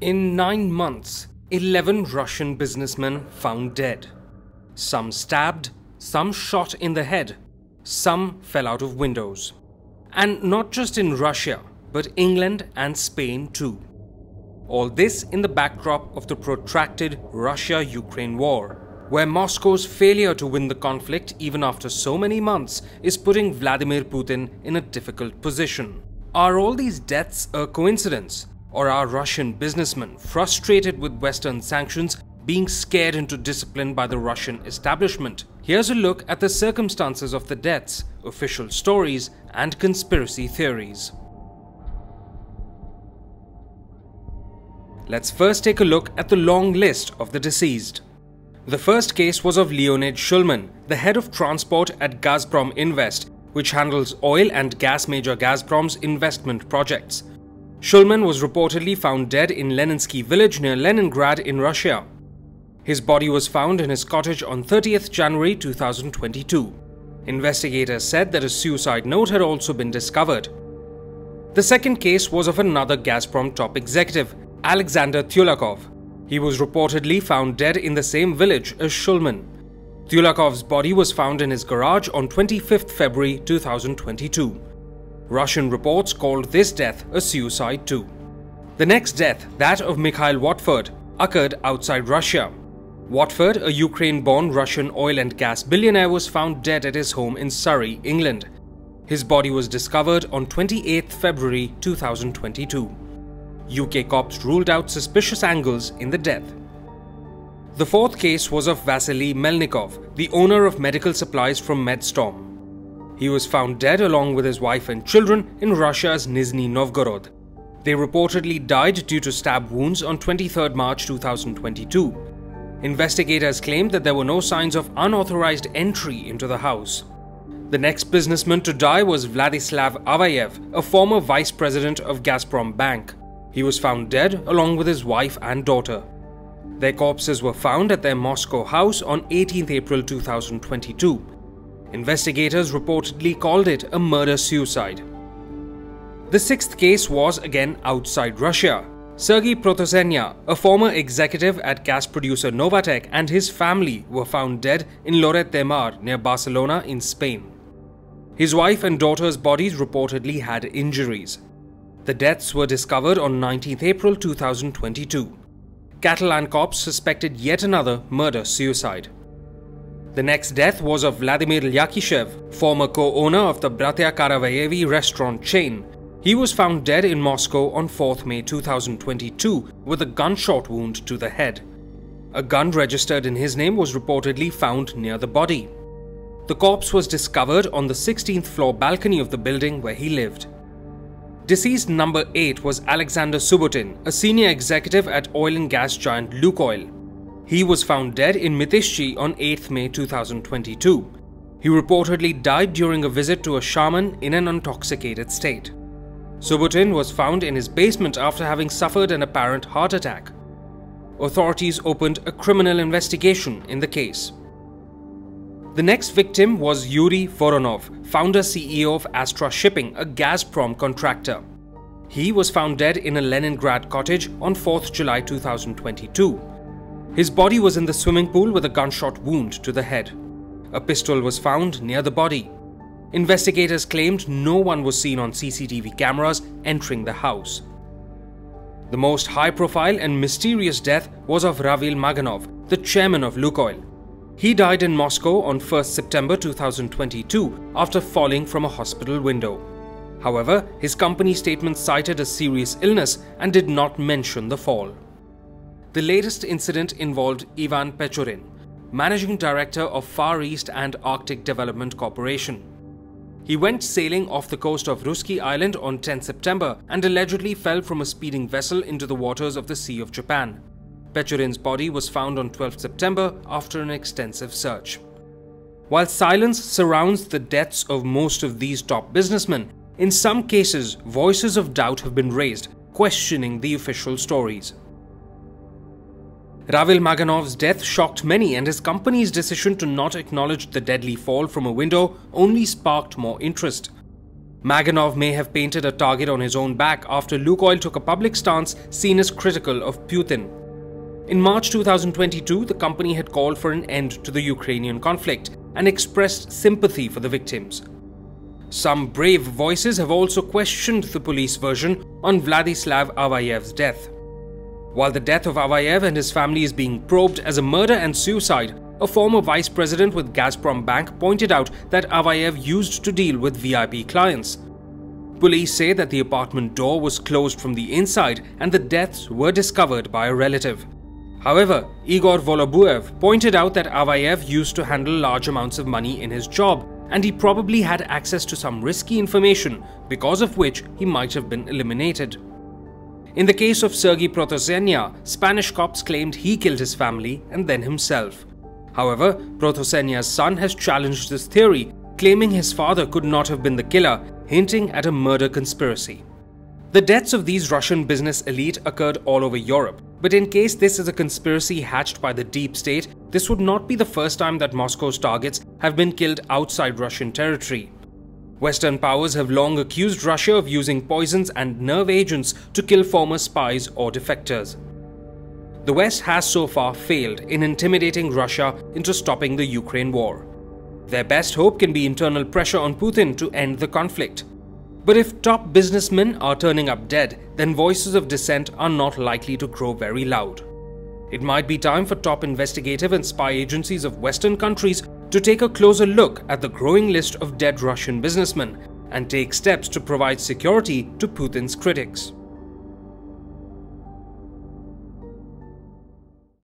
In 9 months, 11 Russian businessmen found dead. Some stabbed, some shot in the head, some fell out of windows. And not just in Russia, but England and Spain too. All this in the backdrop of the protracted Russia-Ukraine war, where Moscow's failure to win the conflict even after so many months is putting Vladimir Putin in a difficult position. Are all these deaths a coincidence? Or are Russian businessmen frustrated with Western sanctions being scared into discipline by the Russian establishment? Here's a look at the circumstances of the deaths, official stories, and conspiracy theories. Let's first take a look at the long list of the deceased. The first case was of Leonid Shulman, the head of transport at Gazprom Invest, which handles oil and gas major Gazprom's investment projects. Shulman was reportedly found dead in Leninsky village near Leningrad in Russia. His body was found in his cottage on 30th January 2022. Investigators said that a suicide note had also been discovered. The second case was of another Gazprom top executive, Alexander Tyulakov. He was reportedly found dead in the same village as Shulman. Tyulakov's body was found in his garage on 25th February 2022. Russian reports called this death a suicide too. The next death, that of Mikhail Watford, occurred outside Russia. Watford, a Ukraine-born Russian oil and gas billionaire, was found dead at his home in Surrey, England. His body was discovered on 28th February 2022. UK cops ruled out suspicious angles in the death. The fourth case was of Vasily Melnikov, the owner of medical supplies from MedStorm. He was found dead along with his wife and children in Russia's Nizhny Novgorod. They reportedly died due to stab wounds on 23rd March 2022. Investigators claimed that there were no signs of unauthorized entry into the house. The next businessman to die was Vladislav Avayev, a former vice president of Gazprom Bank. He was found dead along with his wife and daughter. Their corpses were found at their Moscow house on 18th April 2022. Investigators reportedly called it a murder-suicide. The sixth case was again outside Russia. Sergei Protosenya, a former executive at gas producer Novatec, and his family were found dead in Lloret de Mar near Barcelona in Spain. His wife and daughter's bodies reportedly had injuries. The deaths were discovered on 19th April 2022. Catalan cops suspected yet another murder-suicide. The next death was of Vladimir Lyakishev, former co-owner of the Bratya Karavayevi restaurant chain. He was found dead in Moscow on 4th May 2022 with a gunshot wound to the head. A gun registered in his name was reportedly found near the body. The corpse was discovered on the 16th floor balcony of the building where he lived. Deceased number 8 was Alexander Subbotin, a senior executive at oil and gas giant Lukoil. He was found dead in Mytishchi on 8th May 2022. He reportedly died during a visit to a shaman in an intoxicated state. Subbotin was found in his basement after having suffered an apparent heart attack. Authorities opened a criminal investigation in the case. The next victim was Yuri Voronov, founder-CEO of Astra Shipping, a Gazprom contractor. He was found dead in a Leningrad cottage on 4th July 2022. His body was in the swimming pool with a gunshot wound to the head. A pistol was found near the body. Investigators claimed no one was seen on CCTV cameras entering the house. The most high-profile and mysterious death was of Ravil Maganov, the chairman of Lukoil. He died in Moscow on 1st September 2022 after falling from a hospital window. However, his company statement cited a serious illness and did not mention the fall. The latest incident involved Ivan Pechorin, managing director of Far East and Arctic Development Corporation. He went sailing off the coast of Russky Island on 10th September and allegedly fell from a speeding vessel into the waters of the Sea of Japan. Pechorin's body was found on 12th September after an extensive search. While silence surrounds the deaths of most of these top businessmen, in some cases voices of doubt have been raised, questioning the official stories. Ravil Maganov's death shocked many, and his company's decision to not acknowledge the deadly fall from a window only sparked more interest. Maganov may have painted a target on his own back after Lukoil took a public stance seen as critical of Putin. In March 2022, the company had called for an end to the Ukrainian conflict and expressed sympathy for the victims. Some brave voices have also questioned the police version on Vladislav Avayev's death. While the death of Avayev and his family is being probed as a murder and suicide, a former vice president with Gazprom Bank pointed out that Avayev used to deal with VIP clients. Police say that the apartment door was closed from the inside and the deaths were discovered by a relative. However, Igor Volobuev pointed out that Avayev used to handle large amounts of money in his job, and he probably had access to some risky information, because of which he might have been eliminated. In the case of Sergei Protosenya, Spanish cops claimed he killed his family and then himself. However, Protosenya's son has challenged this theory, claiming his father could not have been the killer, hinting at a murder conspiracy. The deaths of these Russian business elite occurred all over Europe, but in case this is a conspiracy hatched by the deep state, this would not be the first time that Moscow's targets have been killed outside Russian territory. Western powers have long accused Russia of using poisons and nerve agents to kill former spies or defectors. The West has so far failed in intimidating Russia into stopping the Ukraine war. Their best hope can be internal pressure on Putin to end the conflict. But if top businessmen are turning up dead, then voices of dissent are not likely to grow very loud. It might be time for top investigative and spy agencies of Western countries to take a closer look at the growing list of dead Russian businessmen and take steps to provide security to Putin's critics.